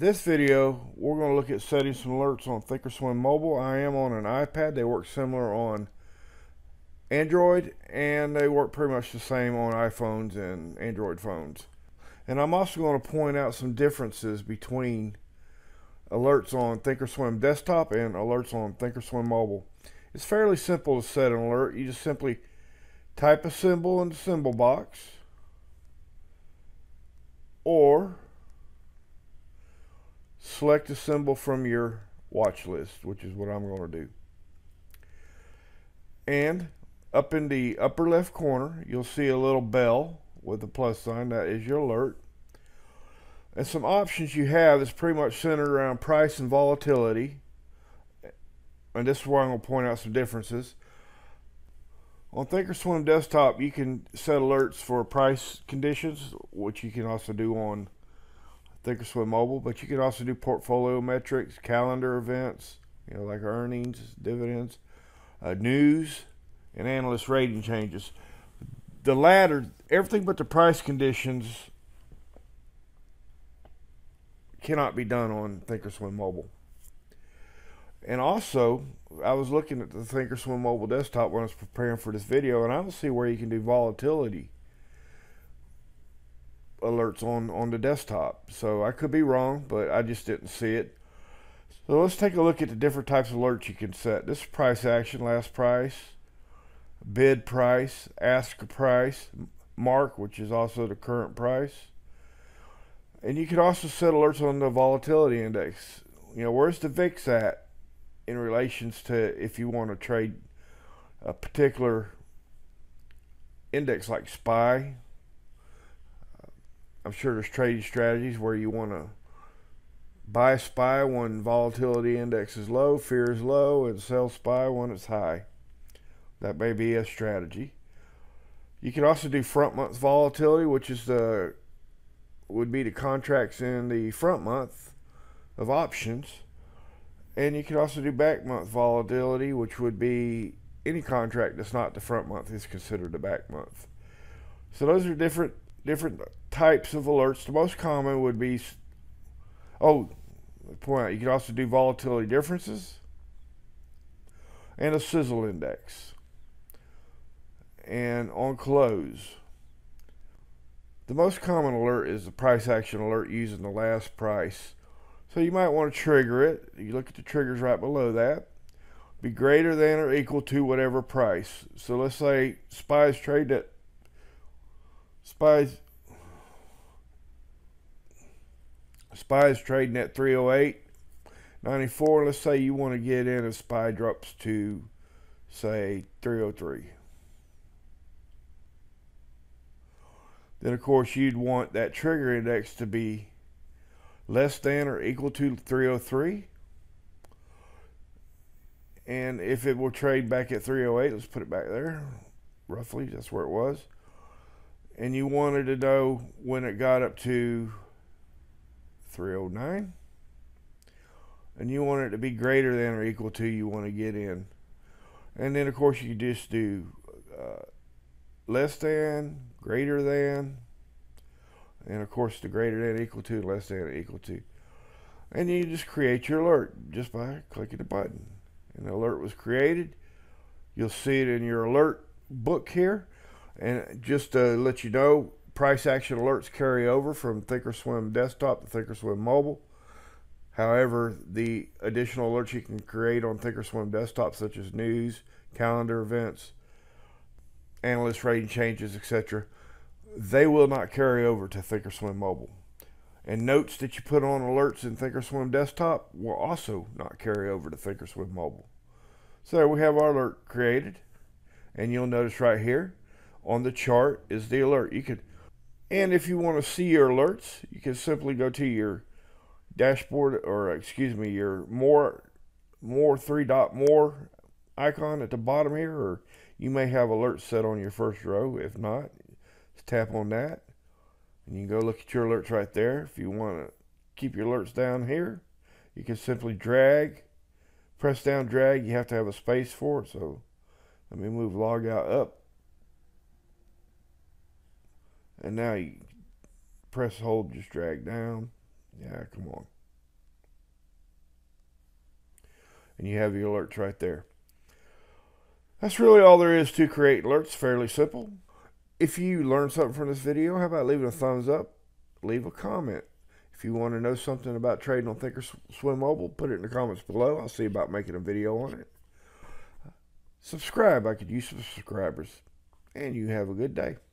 This video, we're going to look at setting some alerts on Thinkorswim mobile. I am on an iPad. They work similar on Android, and they work pretty much the same on iPhones and Android phones. And I'm also going to point out some differences between alerts on Thinkorswim desktop and alerts on Thinkorswim mobile. It's fairly simple to set an alert. You just simply type a symbol in the symbol box, or select a symbol from your watch list, which is what I'm going to do. And up in the upper left corner, you'll see a little bell with a plus sign. That is your alert. And some options you have is pretty much centered around price and volatility. And this is where I'm going to point out some differences. On Thinkorswim desktop, you can set alerts for price conditions, which you can also do on Thinkorswim mobile, but you can also do portfolio metrics, calendar events, you know, like earnings, dividends, news, and analyst rating changes. The latter, everything but the price conditions, cannot be done on Thinkorswim mobile. And also, I was looking at the Thinkorswim mobile desktop when I was preparing for this video, and I don't see where you can do volatility alerts on the desktop. So I could be wrong, but I just didn't see it. So let's take a look at the different types of alerts you can set. This is price action, last price, bid price, ask a price, mark, which is also the current price. And you can also set alerts on the volatility index. You know, where's the VIX at in relations to, if you want to trade a particular index like SPY. I'm sure there's trading strategies where you want to buy SPY when volatility index is low, fear is low, and sell SPY when it's high. That may be a strategy. You can also do front month volatility, which is the would be the contracts in the front month of options. And you can also do back month volatility, which would be any contract that's not the front month is considered the back month. So those are different types of alerts. The most common would be, you can also do volatility differences and a sizzle index and on close. The most common alert is the price action alert using the last price. So you might want to trigger it. You look at the triggers right below that. Be greater than or equal to whatever price. So let's say SPY's trade at SPY's trading at 308.94. Let's say you want to get in if SPY drops to say 303. Then of course you'd want that trigger index to be less than or equal to 303. And if it will trade back at 308, let's put it back there. Roughly, that's where it was. And you wanted to know when it got up to 309. And you want it to be greater than or equal to, you want to get in. And then of course you just do less than, greater than, and of course the greater than equal to, less than equal to. And you just create your alert just by clicking the button. And the alert was created. You'll see it in your alert book here. And just to let you know, price action alerts carry over from Thinkorswim desktop to Thinkorswim mobile. However, the additional alerts you can create on Thinkorswim desktop, such as news, calendar events, analyst rating changes, etc., they will not carry over to Thinkorswim mobile. And notes that you put on alerts in Thinkorswim desktop will also not carry over to Thinkorswim mobile. So we have our alert created, and you'll notice right here on the chart is the alert. And if you want to see your alerts, you can simply go to your dashboard, or excuse me, your three dot more icon at the bottom here, or you may have alerts set on your first row. If not, just tap on that and you can go look at your alerts right there. If you want to keep your alerts down here, you can simply press down, drag. You have to have a space for it. So let me move log out up. And now you press hold, just drag down. Yeah, come on. and you have your alerts right there. That's really all there is to create alerts, fairly simple. If you learned something from this video, how about leaving a thumbs up, leave a comment. If you want to know something about trading on Thinkorswim Mobile, put it in the comments below. I'll see about making a video on it. Subscribe, I could use some subscribers. And you have a good day.